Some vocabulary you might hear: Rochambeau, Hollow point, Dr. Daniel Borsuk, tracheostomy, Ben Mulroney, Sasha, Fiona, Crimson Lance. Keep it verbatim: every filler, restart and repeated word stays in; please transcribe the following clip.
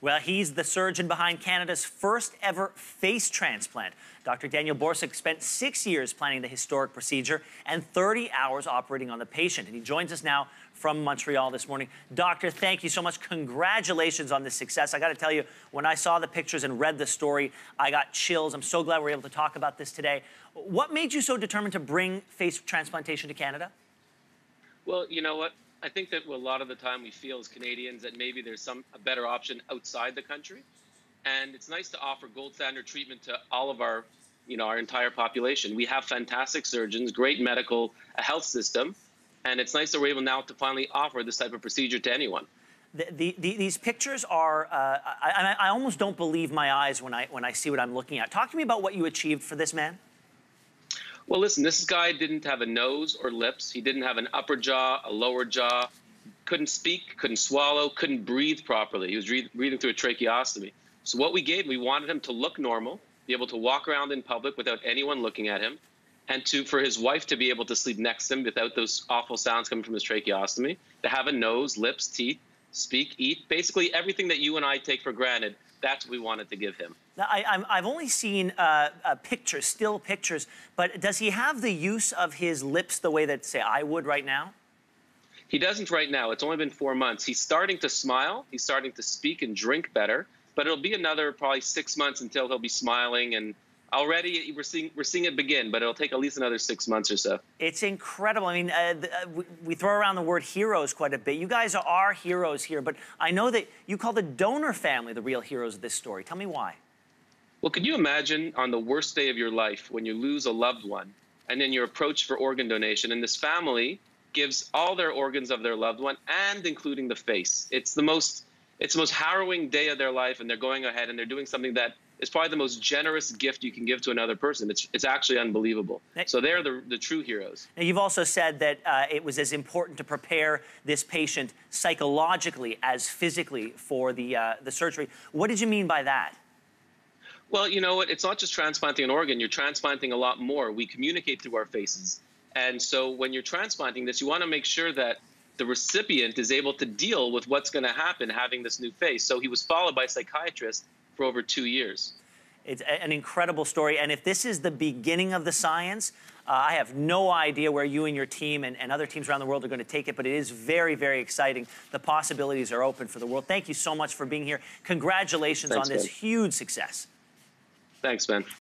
Well, he's the surgeon behind Canada's first ever face transplant. Doctor Daniel Borsuk spent six years planning the historic procedure and thirty hours operating on the patient. And he joins us now from Montreal this morning. Doctor, thank you so much. Congratulations on this success. I got to tell you, when I saw the pictures and read the story, I got chills. I'm so glad we're able to talk about this today. What made you so determined to bring face transplantation to Canada? Well, you know what? I think that a lot of the time we feel as Canadians that maybe there's some a better option outside the country. And it's nice to offer gold standard treatment to all of our, you know, our entire population. We have fantastic surgeons, great medical a health system. And it's nice that we're able now to finally offer this type of procedure to anyone. The, the, the, these pictures are, uh, I, I almost don't believe my eyes when I, when I see what I'm looking at. Talk to me about what you achieved for this man. Well, listen, this guy didn't have a nose or lips. He didn't have an upper jaw, a lower jaw, couldn't speak, couldn't swallow, couldn't breathe properly. He was breathing through a tracheostomy. So what we gave him, we wanted him to look normal, be able to walk around in public without anyone looking at him, and to for his wife to be able to sleep next to him without those awful sounds coming from his tracheostomy, to have a nose, lips, teeth, speak, eat, basically everything that you and I take for granted. That's what we wanted to give him. Now, I, I've only seen uh, uh, pictures, still pictures, but does he have the use of his lips the way that, say, I would right now? He doesn't right now. It's only been four months. He's starting to smile. He's starting to speak and drink better, but it'll be another probably six months until he'll be smiling, and already we're seeing, we're seeing it begin, but it'll take at least another six months or so. It's incredible. I mean, uh, the, uh, we, we throw around the word heroes quite a bit. You guys are our heroes here, but I know that you call the donor family the real heroes of this story. Tell me why. Well, can you imagine on the worst day of your life when you lose a loved one and then you're approached for organ donation, and this family gives all their organs of their loved one and including the face. It's the most, it's the most harrowing day of their life, and they're going ahead and they're doing something that it's probably the most generous gift you can give to another person. It's, it's actually unbelievable. So they're the, the true heroes. Now, you've also said that uh, it was as important to prepare this patient psychologically as physically for the, uh, the surgery. What did you mean by that? Well, you know what? It's not just transplanting an organ. You're transplanting a lot more. We communicate through our faces. And so when you're transplanting this, you want to make sure that the recipient is able to deal with what's going to happen having this new face. So he was followed by a psychiatrist for over two years. It's an incredible story, and if this is the beginning of the science, uh, I have no idea where you and your team and, and other teams around the world are going to take it, but it is very, very exciting. The possibilities are open for the world. Thank you so much for being here. Congratulations Thanks, on this Ben. Huge success. Thanks, Ben.